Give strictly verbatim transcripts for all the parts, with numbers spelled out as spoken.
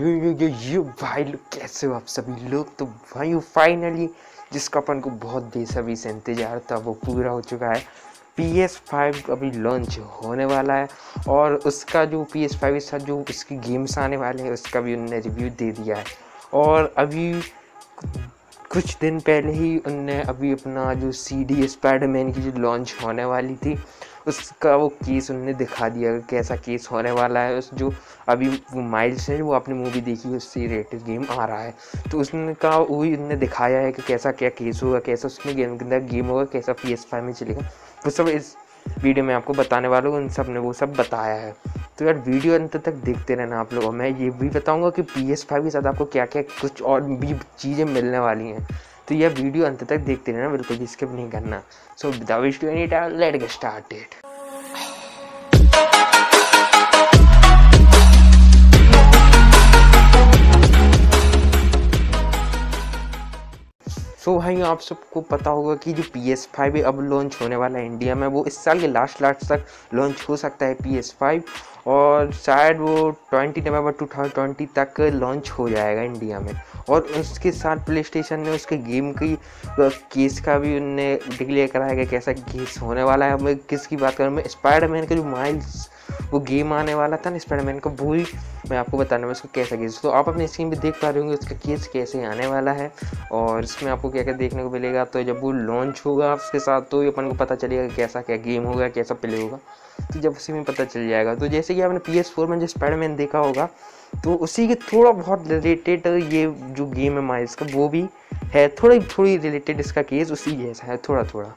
यो यो यो यो भाई लोग कैसे हो आप सभी लोग। तो भाई फाइनली जिसका अपन को बहुत बेसब्री से इंतजार था वो पूरा हो चुका है। पी एस फाइव अभी लॉन्च होने वाला है और उसका जो पी एस फाइव के साथ जो उसकी गेम्स आने वाले हैं उसका भी उनने रिव्यू दे दिया है। और अभी कुछ दिन पहले ही उनने अभी अपना जो सी डी स्पाइडरमैन की जो लॉन्च होने वाली थी उसका वो केस उन्होंने दिखा दिया, कैसा केस होने वाला है। उस जो अभी वो माइल्स है वो आपने मूवी देखी उससे रेटेड गेम आ रहा है, तो उसने कहा वही उन्होंने दिखाया है कि कैसा क्या केस होगा, कैसा उसमें गेम के अंदर गेम होगा, कैसा पी एस फाइव में चलेगा, वो सब इस वीडियो में आपको बताने वालों उन सब ने वो सब बताया है। तो यार वीडियो अंत तक देखते रहना आप लोग। मैं ये भी बताऊँगा कि पी एस फाइव के साथ आपको क्या क्या कुछ और भी चीज़ें मिलने वाली हैं, तो यह वीडियो अंत तक देखते रहना, बिल्कुल भी स्किप नहीं करना। So without wasting any time let's get started. So भाई आप सबको पता होगा कि जो पी एस फाइव अब लॉन्च होने वाला है इंडिया में, वो इस साल के लास्ट लास्ट तक लॉन्च हो सकता है पी एस फाइव, और शायद वो बीस नवंबर दो हज़ार बीस तक लॉन्च हो जाएगा इंडिया में। और उसके साथ प्लेस्टेशन ने उसके गेम की केस का भी उनने डिक्लेयर कराया गया कैसा केस होने वाला है। मैं किसकी बात करूँ, मैं स्पाइडरमैन का जो माइल्स वो गेम आने वाला था ना स्पाइडरमैन का, वो ही मैं आपको बताने में उसका कैसा केस, तो आप अपने स्क्रीन पे देख पा रहे होंगे उसका केस कैसे आने वाला है और इसमें आपको क्या क्या देखने को मिलेगा। तो जब वो लॉन्च होगा उसके साथ तो अपन को पता चलेगा कैसा क्या गेम होगा, कैसा प्ले होगा, तो जब उसी में पता चल जाएगा। तो जैसे कि आपने पी एस फोर में जो स्पाइडरमैन देखा होगा तो उसी के थोड़ा बहुत रिलेटेड ये जो गेम है माइल्स का वो भी है, थोड़ी थोड़ी रिलेटेड इसका केस उसी जैसा है थोड़ा थोड़ा।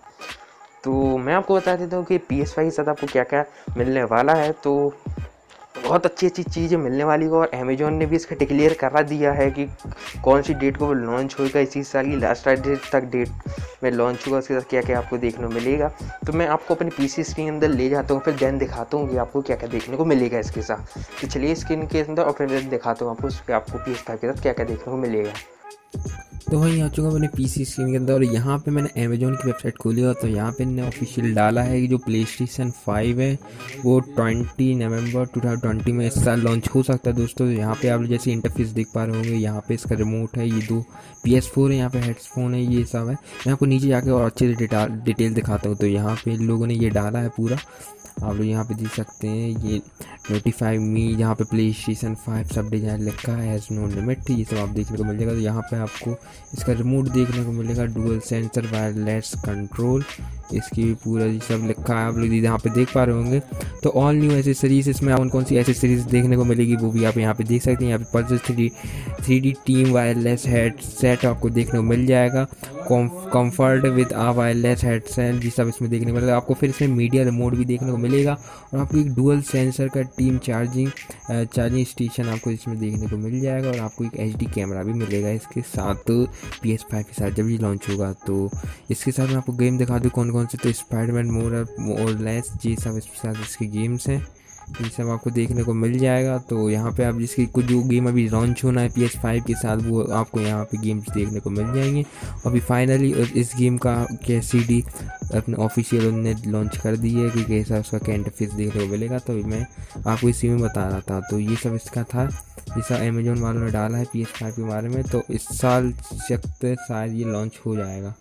तो मैं आपको बता देता हूँ कि पी एस फाइव के साथ आपको क्या क्या मिलने वाला है। तो बहुत अच्छी अच्छी चीज़ें मिलने वाली है और अमेज़ॉन ने भी इसका डिक्लेयर करा दिया है कि कौन सी डेट को वो लॉन्च होगा, इसी साल की लास्ट डेट तक डेट में लॉन्च होगा, उसके साथ क्या क्या आपको देखने को मिलेगा। तो मैं आपको अपने पीसी स्क्रीन के अंदर ले जाता हूँ, फिर देन दिखाता हूँ कि आपको क्या क्या देखने को मिलेगा इसके साथ। तो चलिए स्क्रीन के अंदर और फिर देन दिखाता हूँ आपको आपको पी एस फाइव के साथ क्या क्या देखने को मिलेगा। तो वहीं आ चुका मैंने पीसी स्क्रीन के अंदर और यहाँ पे मैंने अमेज़ॉन की वेबसाइट खोली और तो यहाँ पे ने ऑफिशियल डाला है कि जो प्लेस्टेशन फाइव है वो बीस नवंबर दो हज़ार बीस में इस साल लॉन्च हो सकता है दोस्तों। तो यहाँ पे आप जैसे इंटरफेस देख पा रहे होंगे, यहाँ पे इसका रिमोट है, ये दो पी एस फोर है, यहाँ पे हेडफोन है, ये सब है। मैं आपको नीचे जाके और अच्छे से डिटेल दिखाता हूँ। तो यहाँ पे लोगों ने ये डाला है पूरा, आप लोग यहाँ पे देख सकते हैं। ये नोटिफाई मी, यहाँ पे प्लेस्टेशन फाइव सब डिजाइन लिखा है, हैज़ नो लिमिट, ये सब आप देखने को मिल जाएगा। तो यहाँ पे आपको इसका रिमोट देखने को मिलेगा, डुअल सेंसर वायरलेस कंट्रोल, इसकी भी पूरा ये सब लिखा है, आप लोग यहाँ पे देख पा रहे होंगे। तो ऑल न्यू एसेसरीज, इसमें कौन कौन सी एसेसरीज देखने को मिलेगी वो भी आप यहाँ पे देख सकते हैं। यहाँ पे pulse three three D team wireless headset आपको देखने को मिल जाएगा, comfort with a wireless headset, ये सब इसमें देखने को मिलेगा आपको। फिर इसमें मीडिया रिमोट भी देखने को मिलेगा और आपको एक डुअल सेंसर का टीम चार्जिंग चार्जिंग स्टेशन आपको इसमें देखने को मिल जाएगा और आपको एक एच डी कैमरा भी मिलेगा इसके साथ पी एस फाइव के साथ जब ये लॉन्च होगा। तो इसके साथ मैं आपको गेम दिखा दूँ कौन कौन से, तो स्पाइडरमैन मोरलेस ये सब इसके साथ इसके गेम्स हैं, ये सब आपको देखने को मिल जाएगा। तो यहाँ पे आप जिसकी कुछ जो गेम अभी लॉन्च होना है पी एस फाइव के साथ वो आपको यहाँ पे गेम्स देखने को मिल जाएंगे। अभी फाइनली इस गेम का कैसी डी अपने ऑफिशियल ने लॉन्च कर दी है कि कैसा उसका कैंटरफेस देखने को मिलेगा, तो मैं आपको इसी में बता रहा था। तो ये सब इसका था, ये सब अमेज़ॉन वालों ने डाला है पी एस फाइव के बारे में। तो इस साल शक्त शायद ये लॉन्च हो जाएगा।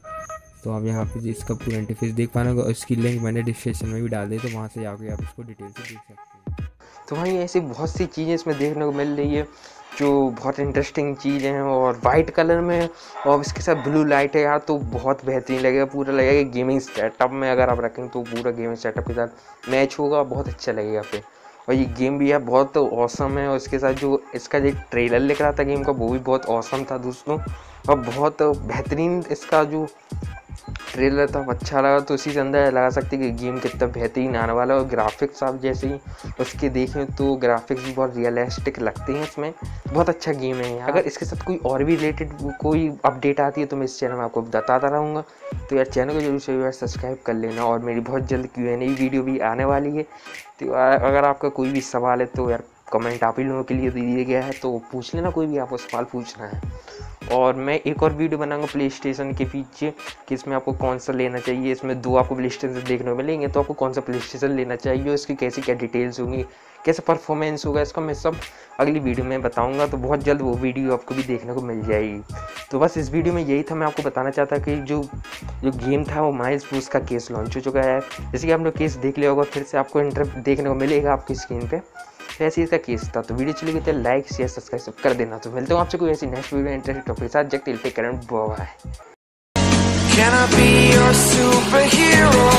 तो आप यहाँ पे इसका पूरा इंटरफेस देख पाना होगा, इसकी लिंक मैंने डिस्क्रिप्शन में भी डाल दी, तो वहाँ से जाके आप इसको डिटेल से देख सकते हैं। तो भाई ऐसी बहुत सी चीज़ें इसमें देखने को मिल रही है जो बहुत इंटरेस्टिंग चीज़ें हैं, और वाइट कलर में और इसके साथ ब्लू लाइट है यार, तो बहुत बेहतरीन लगेगा, पूरा लगेगा गेमिंग सेटअप में अगर आप रखें तो पूरा गेमिंग सेटअप के साथ मैच होगा, बहुत अच्छा लगेगा पे। और ये गेम भी यार बहुत औसम है, और इसके साथ जो इसका जो ट्रेलर लिख रहा था गेम का वो भी बहुत औसम था दोस्तों, और बहुत बेहतरीन इसका जो ट्रेलर था अच्छा लगा। तो इसी से अंदर लगा सकते कि गेम कितना बेहतरीन आने वाला है, और ग्राफिक्स आप जैसे ही उसके देखें तो ग्राफिक्स भी बहुत रियलिस्टिक लगते हैं, इसमें बहुत अच्छा गेम है। अगर इसके साथ कोई और भी रिलेटेड कोई अपडेट आती है तो मैं इस चैनल में आपको बताता रहूँगा। तो यार चैनल को जरूर से यार सब्सक्राइब कर लेना, और मेरी बहुत जल्द क्यू एंड ए वीडियो भी आने वाली है। तो अगर आपका कोई भी सवाल है तो यार कमेंट आप ही लोगों के लिए दे दिया गया है, तो पूछ लेना, कोई भी आपको सवाल पूछना है। और मैं एक और वीडियो बनाऊंगा प्ले स्टेशन के पीछे कि इसमें आपको कौन सा लेना चाहिए। इसमें दो आपको प्ले स्टेशन देखने को मिलेंगे, तो आपको कौन सा प्ले स्टेशन लेना चाहिए, इसकी कैसी क्या डिटेल्स होंगी, कैसा परफॉर्मेंस होगा, इसका मैं सब अगली वीडियो में बताऊंगा। तो बहुत जल्द वो वीडियो आपको भी देखने को मिल जाएगी। तो बस इस वीडियो में यही था, मैं आपको बताना चाहता कि जो जो गेम था वो माइल्स मोरेल्स का केस लॉन्च हो चुका है। जैसे कि आप लोग केस देख लिया होगा, फिर से आपको इंटरप्ट देखने को मिलेगा आपकी स्क्रीन पे, ऐसे ही इसका केस था। तो वीडियो चली गई तो लाइक शेयर सब्सक्राइब सब कर देना। तो मिलता हूँ आपसे कोई ऐसी नेक्स्ट वीडियो इंटरेस्टिंग टॉपिक के साथ। जब तक के लिए take care and bye bye.